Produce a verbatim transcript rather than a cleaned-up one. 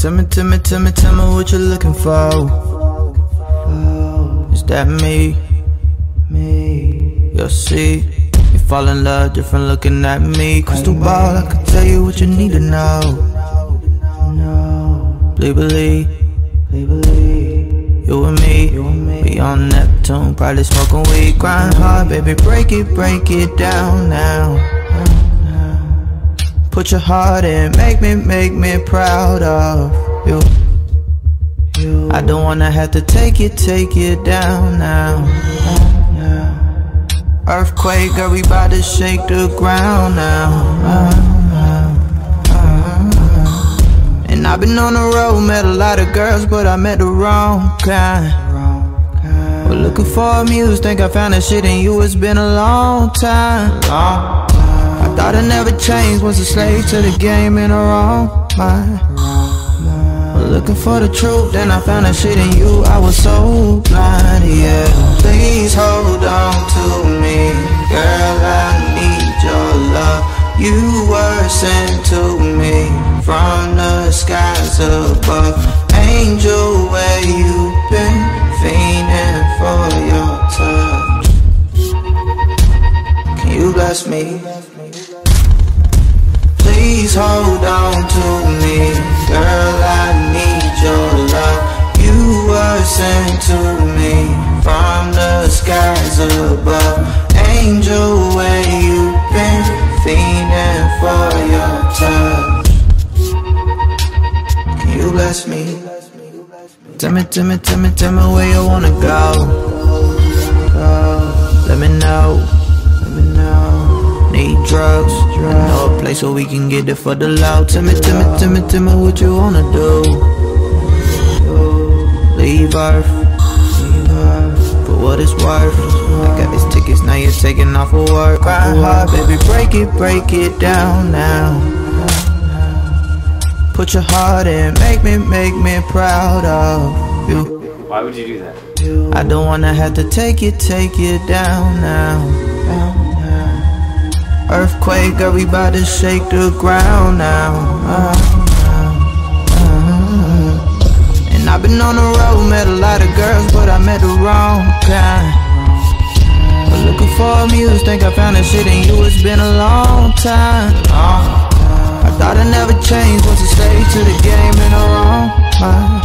Tell me, tell me, tell me, tell me what you're looking for. Is that me? Me. You'll see. You fall in love, different looking at me. Crystal ball, I can tell you what you need to know. No. Please believe. Please believe. You and me. We on Neptune, probably smoking weed. Grind hard, baby, break it, break it down now. Put your heart in, make me, make me proud of you. you. I don't wanna have to take it, take it down now. Oh, yeah. Earthquake, girl, we bout to shake the ground now. Oh, oh, oh. And I've been on the road, met a lot of girls, but I met the wrong kind. But looking for a muse, think I found that shit in you, it's been a long time. Long time. I thought I never changed, was a slave to the game in the wrong mind. Looking for the truth, then I found that shit in you, I was so blind, yeah. Please hold on to me, girl, I need your love. You were sent to me from the skies above. Angel, where you been, fiending for your touch. Can you bless me? Please hold on to me, girl, I need your love. You were sent to me from the skies above. Angel, where you been, fiending for your touch. Can you bless me? Tell me, tell me, tell me, tell me where you wanna go. Oh, let me know. Need drugs, I know a place where we can get it for the low. Tell me, tell me, tell me, tell me what you wanna do. Leave Earth, for what it's worth. I got these tickets, now you're taking off of work. Grind hard, baby, break it, break it down now. Put your heart in, make me, make me proud of you. Why would you do that? I don't wanna have to take it, take it down now. Earthquake, girl, we bout to shake the ground now. uh, uh, uh. And I've been on the road, met a lot of girls, but I met the wrong kind. But looking for a muse, think I found that shit in you, it's been a long time. uh, I thought I never changed, was a slave to the game in the wrong mind.